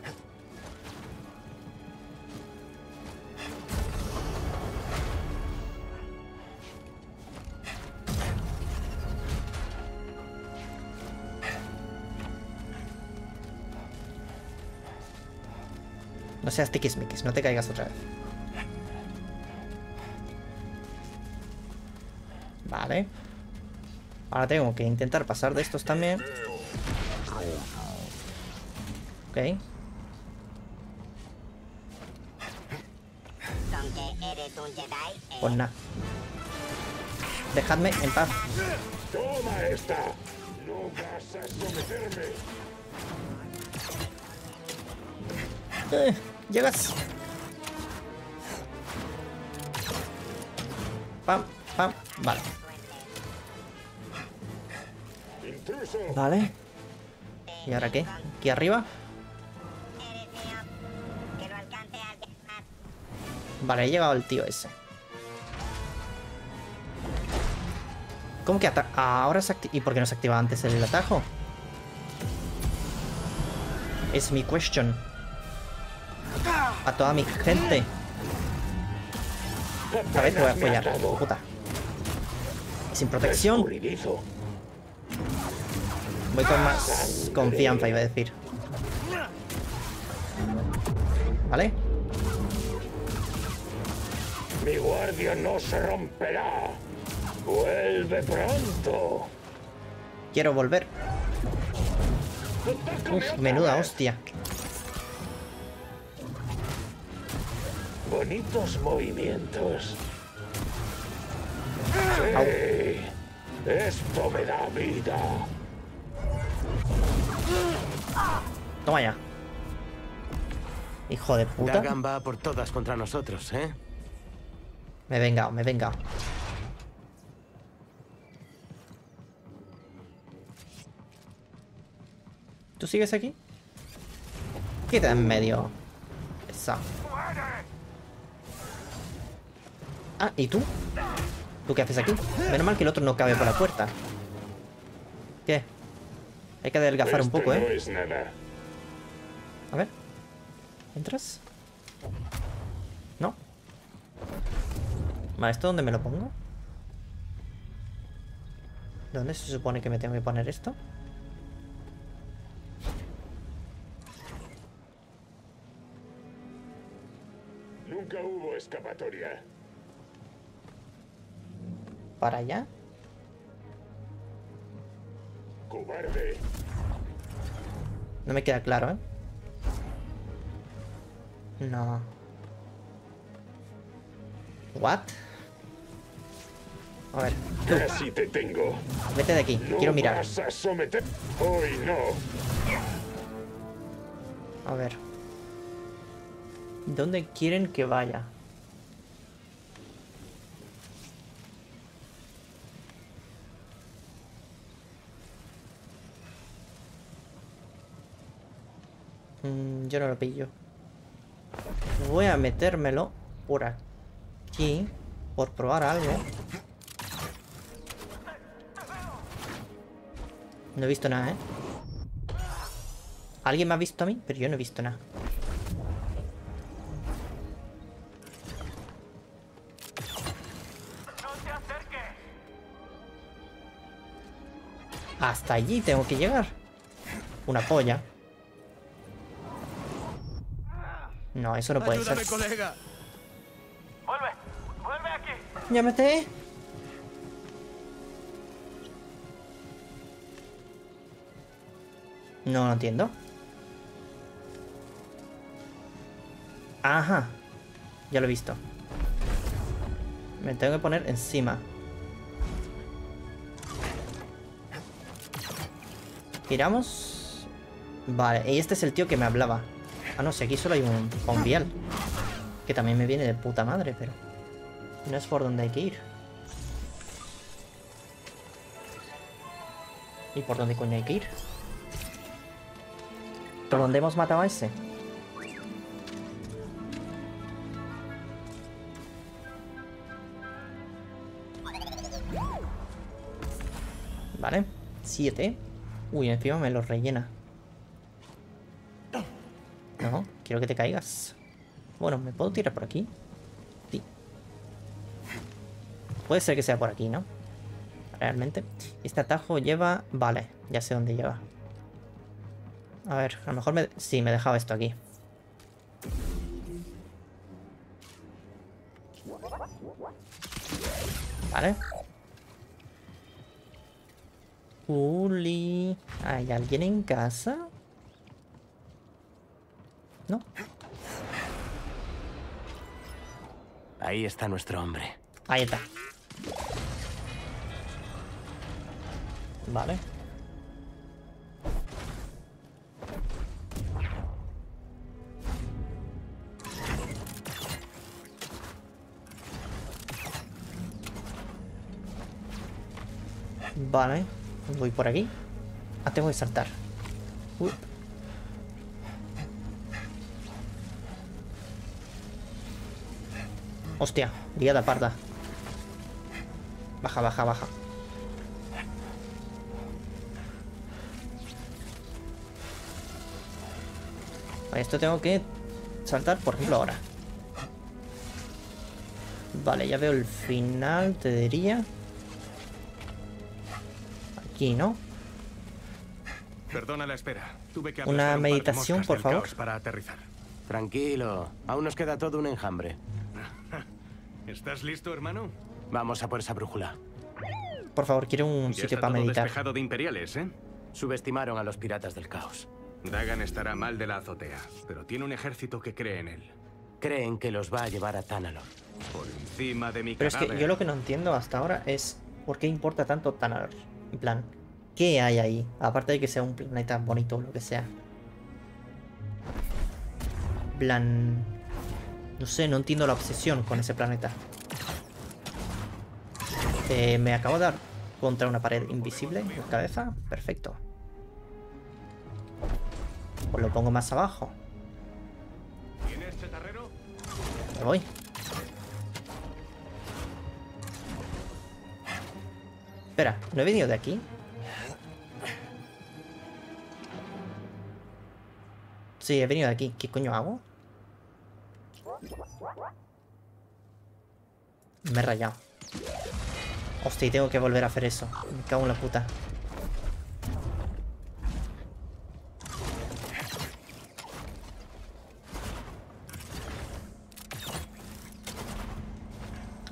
No seas tiquismiquis, no te caigas otra vez. Vale. Ahora tengo que intentar pasar de estos también. Ok. Pues nada. Dejadme en paz. Toma esta. No vas a someterme. Llegas. Pam, pam, vale. Vale. ¿Y ahora qué? ¿Aquí arriba? Vale, he llegado el tío ese. ¿Cómo que ataca? Ahora se activa. ¿Y por qué no se activa antes el atajo? Es mi question. A toda mi gente. Esta vez te voy a apoyar, puta. Sin protección. Voy con más confianza, iba a decir. ¿Vale? Mi guardia no se romperá. Vuelve pronto. Quiero volver. Uf, menuda hostia. Bonitos movimientos. Sí, esto me da vida. Toma ya. Hijo de puta. Dagan va por todas contra nosotros, ¿eh? Me he vengado, me he vengado. ¿Tú sigues aquí? Quita en medio. Esa. Ah, ¿y tú? ¿Tú qué haces aquí? Menos mal que el otro no cabe por la puerta. ¿Qué? Hay que adelgazar un poco, ¿eh? A ver. ¿Entras? ¿No? Vale, ¿esto dónde me lo pongo? ¿Dónde se supone que me tengo que poner esto? Nunca hubo escapatoria. Para allá. Cobarde. No me queda claro, ¿eh? No. What? A ver. Tú. Casi te tengo. Vete de aquí. No quiero mirar. Vas a someter... Hoy no. A ver. ¿Dónde quieren que vaya? Yo no lo pillo. Voy a metérmelo por aquí, por probar algo. No he visto nada, ¿eh? ¿Alguien me ha visto a mí? Pero yo no he visto nada. Hasta allí tengo que llegar. Una polla. No, eso no puede ser. Colega. ¡Vuelve! ¡Vuelve aquí! ¡Llámate! No lo entiendo. Ajá. Ya lo he visto. Me tengo que poner encima. Giramos. Vale, y este es el tío que me hablaba. Ah, no, si aquí solo hay un bombial. Que también me viene de puta madre, pero... no es por donde hay que ir. ¿Y por dónde coño hay que ir? ¿Por dónde hemos matado a ese? Vale, 7. Uy, encima me lo rellena. No, quiero que te caigas. Bueno, ¿me puedo tirar por aquí? Sí. Puede ser que sea por aquí, ¿no? Realmente. Este atajo lleva... vale, ya sé dónde lleva. A ver, a lo mejor me... sí, me dejaba esto aquí. Vale. Uli. ¿Hay alguien en casa? ¿No? Ahí está nuestro hombre. Ahí está. Vale. Vale, voy por aquí. Ah, tengo que saltar. Uy. Hostia, liada parda. Baja, baja, baja. Vale, esto tengo que saltar, por ejemplo, ahora. Vale, ya veo el final, te diría. Aquí, ¿no? Perdona la espera. Tuve que una meditación, por favor. Para aterrizar. Tranquilo, aún nos queda todo un enjambre. ¿Estás listo, hermano? Vamos a por esa brújula. Por favor, quiero un sitio para meditar. Ya está todo despejado de imperiales, ¿eh? Subestimaron a los piratas del caos. Dagan estará mal de la azotea, pero tiene un ejército que cree en él. Creen que los va a llevar a Thanalor. Por encima de mi cadáver. Pero es que yo lo que no entiendo hasta ahora es por qué importa tanto Thanalor. En plan, ¿qué hay ahí? Aparte de que sea un planeta bonito o lo que sea. Plan... no sé, no entiendo la obsesión con ese planeta. Me acabo de dar contra una pared invisible en la cabeza. Perfecto. Pues lo pongo más abajo. Me voy. Espera, ¿no he venido de aquí? Sí, he venido de aquí. ¿Qué coño hago? Me he rayado. Hostia, y tengo que volver a hacer eso. Me cago en la puta.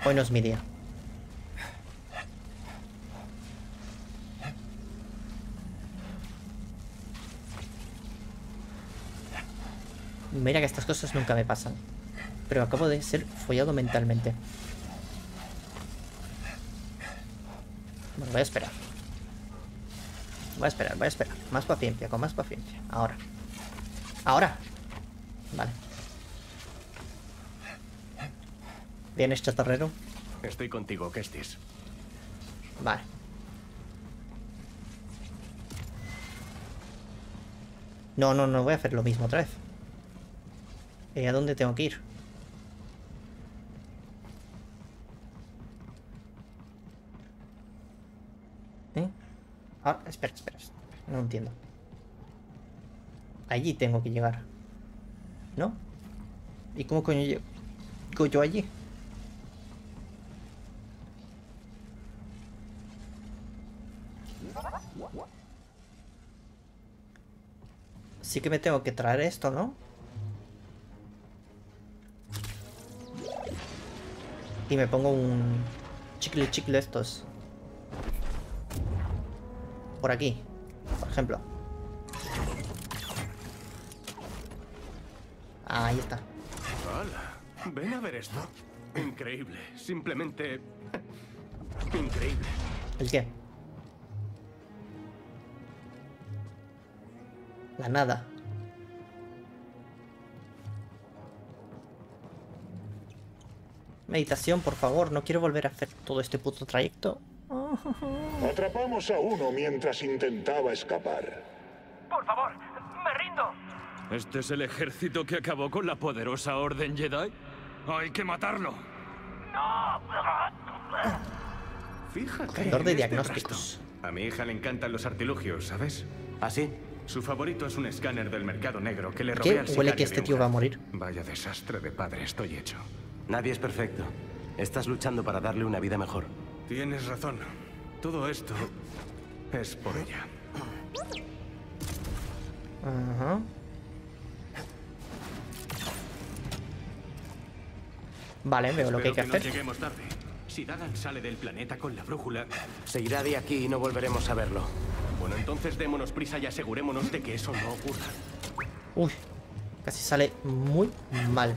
Hoy no es mi día. Mira que estas cosas nunca me pasan. Pero acabo de ser follado mentalmente. Bueno, voy a esperar. Voy a esperar, voy a esperar. Más paciencia, con más paciencia. Ahora. Ahora. Vale. Bien hecho, chatarrero. Estoy contigo, Kestis. Vale. No, no, no voy a hacer lo mismo otra vez. ¿A dónde tengo que ir? ¿Eh? Ah, espera, espera. No entiendo. Allí tengo que llegar, ¿no? ¿Y cómo coño llego yo allí? Sí que me tengo que traer esto, ¿no? Y me pongo un chicle estos. Por aquí, por ejemplo. Ahí está. Hola. Ven a ver esto. Increíble. Simplemente... increíble. ¿El qué? La nada. Meditación, por favor. No quiero volver a hacer todo este puto trayecto. Atrapamos a uno mientras intentaba escapar. Por favor, me rindo. ¿Este es el ejército que acabó con la poderosa Orden Jedi? ¡Hay que matarlo! ¡No! Fíjate. Doctor de diagnósticos. A mi hija le encantan los artilugios, ¿sabes? ¿Así? Su favorito es un escáner del mercado negro que le robé al sicario. ¿Qué? Huele que este tío va a morir. Vaya desastre de padre estoy hecho. Nadie es perfecto. Estás luchando para darle una vida mejor. Tienes razón. Todo esto es por ella. Ajá. Vale, veo lo que hay que hacer. No lleguemos tarde. Si Dagan sale del planeta con la brújula, se irá de aquí y no volveremos a verlo. Bueno, entonces démonos prisa y asegurémonos de que eso no ocurra. Uy, casi sale muy mal.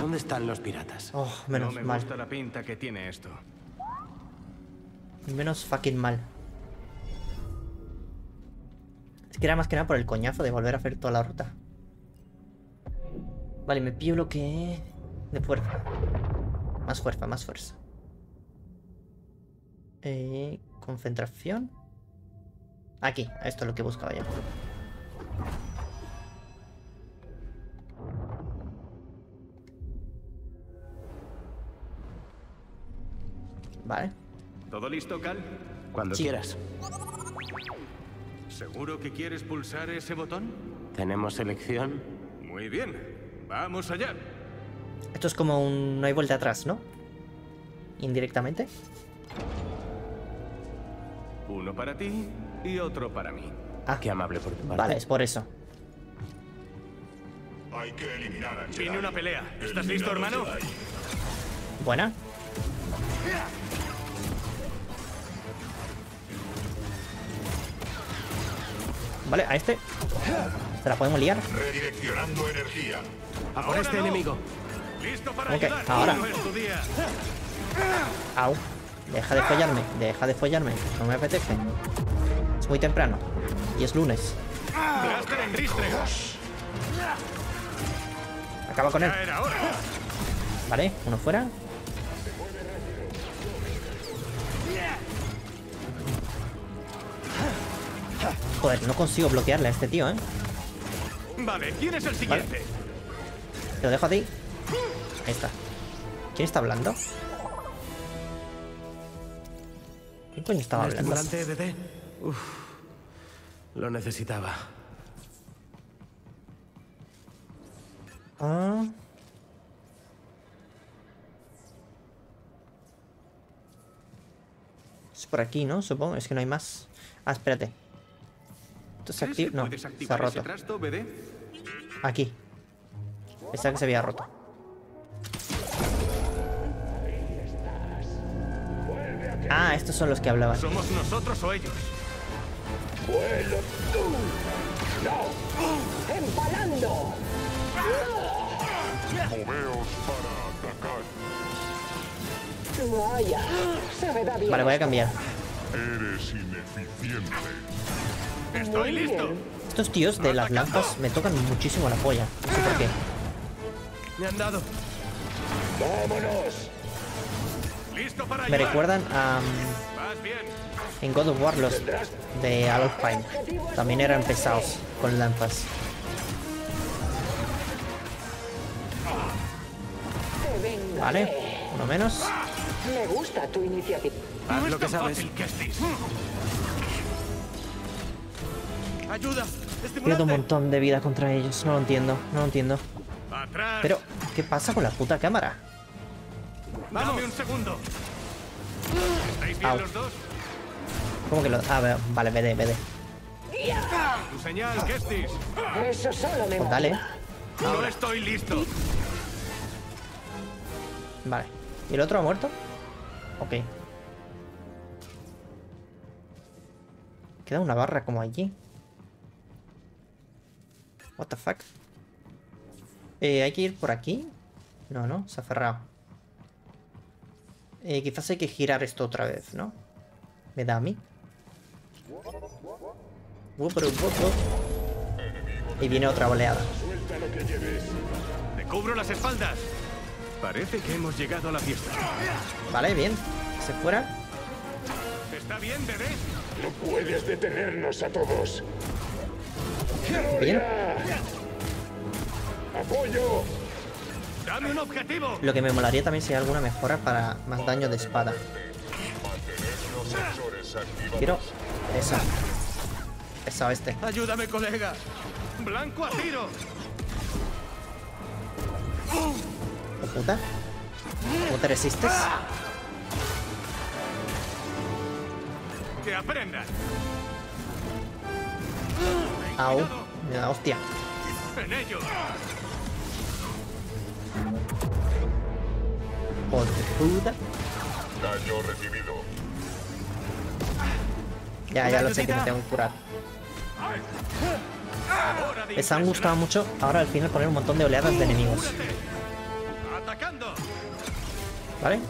¿Dónde están los piratas? Oh, menos mal. No me gusta la pinta que tiene esto. Menos fucking mal. Es que era más que nada por el coñazo de volver a hacer toda la ruta. Vale, me pillo lo que... de fuerza. Más fuerza, más fuerza. Concentración. Aquí, esto es lo que buscaba ya. Vale. ¿Todo listo, Cal? Cuando quieras. ¿Seguro que quieres pulsar ese botón? ¿Tenemos elección? Muy bien, vamos allá. Esto es como un... no hay vuelta atrás, ¿no? Indirectamente. Uno para ti y otro para mí. Ah, qué amable por tu parte. Vale, es por eso. Hay que eliminar a Chirai. Viene una pelea. ¿Estás listo, hermano? Buena. Vale, a este se la podemos liar. Redireccionando energía. A por ahora este no. Enemigo. Listo para okay, ayudar. Ahora. Au. Deja de follarme, deja de follarme. No me apetece. Es muy temprano. Y es lunes. Acaba con él. Vale, uno fuera. Joder, no consigo bloquearle a este tío, ¿eh? Vale, ¿quién es el siguiente? Vale. Te lo dejo a ti. Ahí está. ¿Quién está hablando? ¿Quién coño estaba hablando? Uf, lo necesitaba. Ah. Es por aquí, ¿no? Supongo. Es que no hay más. Ah, espérate. Esto se activa. No, se ha roto. Aquí. Pensaba que se había roto. Ah, estos son los que hablaban. ¿Somos nosotros o ellos? ¡Vuelo tú! ¡No! ¡Empalando! ¡Moveos para atacar! Se me da bien. Vale, voy a cambiar. Eres ineficiente. Estoy listo. Estos tíos de las lanzas me tocan muchísimo la polla. No sé por qué. Me han dado. ¡Vámonos! me recuerdan a en God of War los de Alof Pine, también eran pesados con lanzas. Vale, uno menos. Me gusta tu iniciativa. Haz lo que sabes. Ayuda. Pierdo un montón de vida contra ellos. No lo entiendo, no lo entiendo. Pero, ¿qué pasa con la puta cámara? Vamos un segundo. ¿Estáis bien los dos? ¿Cómo que los...? Ah, vale, me dé. Tu señal, Kestis. Eso solo me... Pues dale. No estoy listo. Vale. ¿Y el otro ha muerto? Ok. Queda una barra como allí. What the fuck. ¿Hay que ir por aquí? No, no, se ha cerrado. Quizás hay que girar esto otra vez, ¿no? ¿Me da a mí? Y viene otra oleada. ¡Me cubro las espaldas! Parece que hemos llegado a la fiesta. Vale, bien. ¿Se fuera? ¿Está bien, bebé? No puedes detenernos a todos. Bien. ¡Apoyo! ¡Dame un objetivo! Lo que me molaría también sería alguna mejora para más daño de espada. Quiero esa. Esa o este. ¡Ayúdame, colega! ¡Blanco a tiro! ¡Oh, puta! ¿Cómo te resistes? ¡Que aprendas! ¡Au! Me da hostia. ¡En ello! Por puta. Daño recibido. Ya lo sé que me tengo que curar. Les han gustado mucho ahora al final poner un montón de oleadas de enemigos. Vale.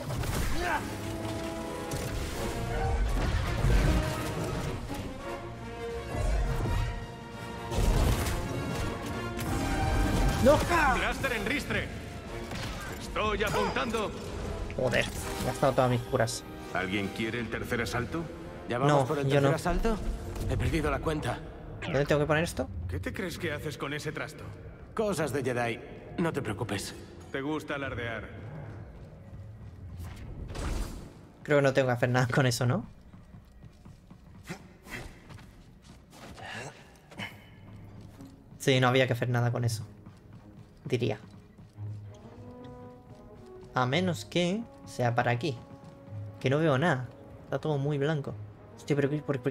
¡No! ¡Blaster en ristre! ¡Estoy apuntando! Joder, he gastado todas mis curas. ¿Alguien quiere el tercer asalto? ¿Ya vamos por el tercer asalto? He perdido la cuenta. ¿Dónde tengo que poner esto? ¿Qué te crees que haces con ese trasto? Cosas de Jedi. No te preocupes. Te gusta alardear. Creo que no tengo que hacer nada con eso, ¿no? Sí, no había que hacer nada con eso. Diría. A menos que sea para aquí. Que no veo nada. Está todo muy blanco. Hostia, pero ¿por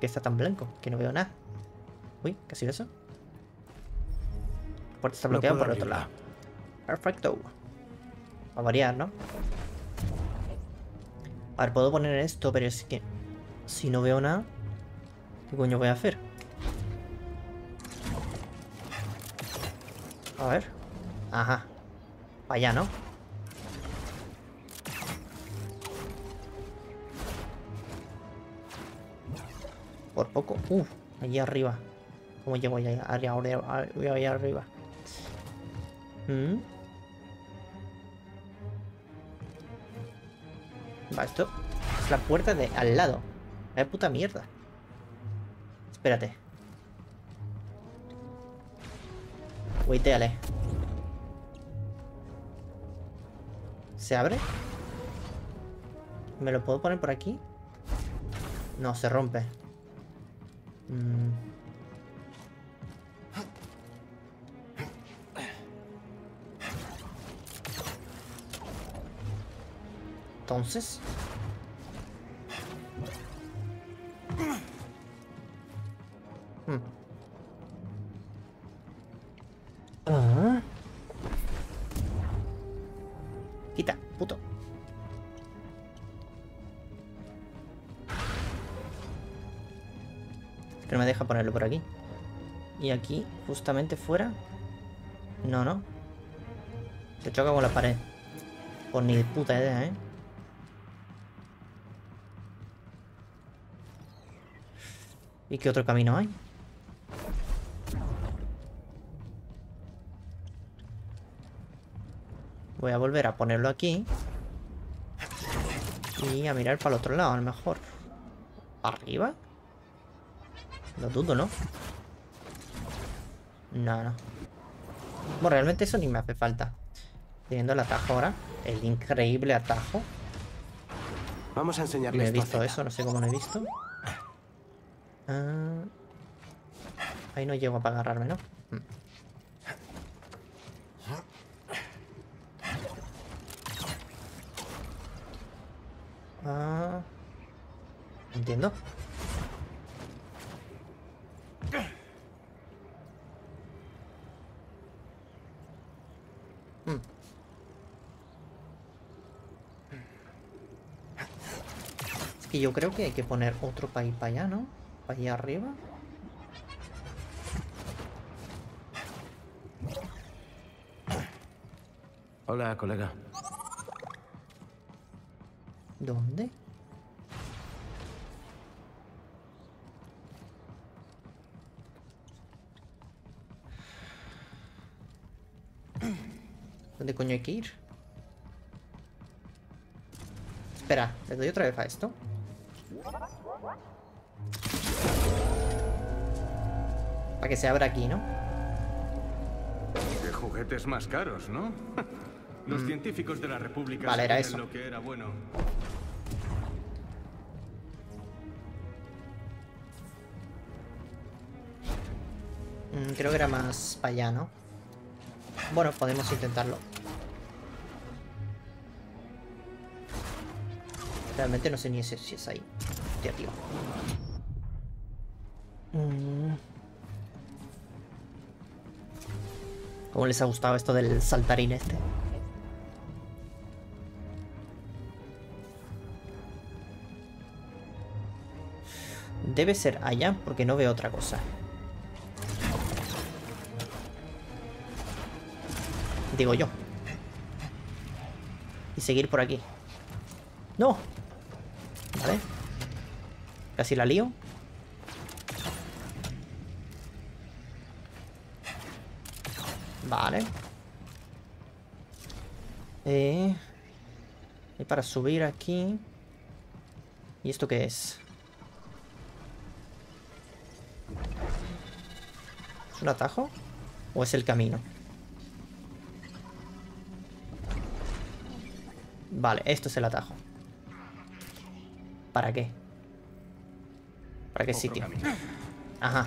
qué está tan blanco? Que no veo nada. Uy, ¿qué ha sido eso? La puerta está bloqueada por el otro lado. Perfecto. Va a variar, ¿no? A ver, puedo poner esto, pero es que... Si no veo nada... ¿Qué coño voy a hacer? A ver. Ajá. Allá, ¿no? Por poco. Allí arriba. ¿Cómo llego allá arriba? Va, esto es la puerta de al lado. ¡Qué puta mierda! Espérate. Waiteale. ¿Se abre? ¿Me lo puedo poner por aquí? No, se rompe. Entonces... Quita, puto. Es que no me deja ponerlo por aquí. Y aquí, justamente fuera. No, no. Se choca con la pared. Por ni de puta idea, ¿eh? ¿Y qué otro camino hay? Voy a volver a ponerlo aquí. Y a mirar para el otro lado, a lo mejor. ¿Para arriba? Lo dudo, ¿no? No, no. Bueno, realmente eso ni me hace falta. Teniendo el atajo ahora. El increíble atajo. Vamos a enseñarles. No he visto eso, no sé cómo lo he visto. Ah, ahí no llego para agarrarme, ¿no? Ah, entiendo. Es que yo creo que hay que poner otro para ir para allá, ¿no? Para allá arriba. Hola, colega. ¿Dónde? ¿Dónde coño hay que ir? Espera, le doy otra vez a esto. Para que se abra aquí, ¿no? Qué juguetes más caros, ¿no? Los científicos de la República vale, era eso. Lo que era bueno. Creo que era más para allá, ¿no? Bueno, podemos intentarlo. Realmente no sé ni si es ahí. Hostia, tío. ¿Cómo les ha gustado esto del saltarín este? Debe ser allá porque no veo otra cosa. Digo yo. Y seguir por aquí. ¡No! Vale. Casi la lío. Vale. Y para subir aquí. ¿Y esto qué es? ¿Es un atajo? ¿O es el camino? Vale, esto es el atajo. ¿Para qué? ¿Para qué sitio? Ajá.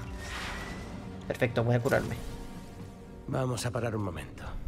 Perfecto, voy a curarme. Vamos a parar un momento.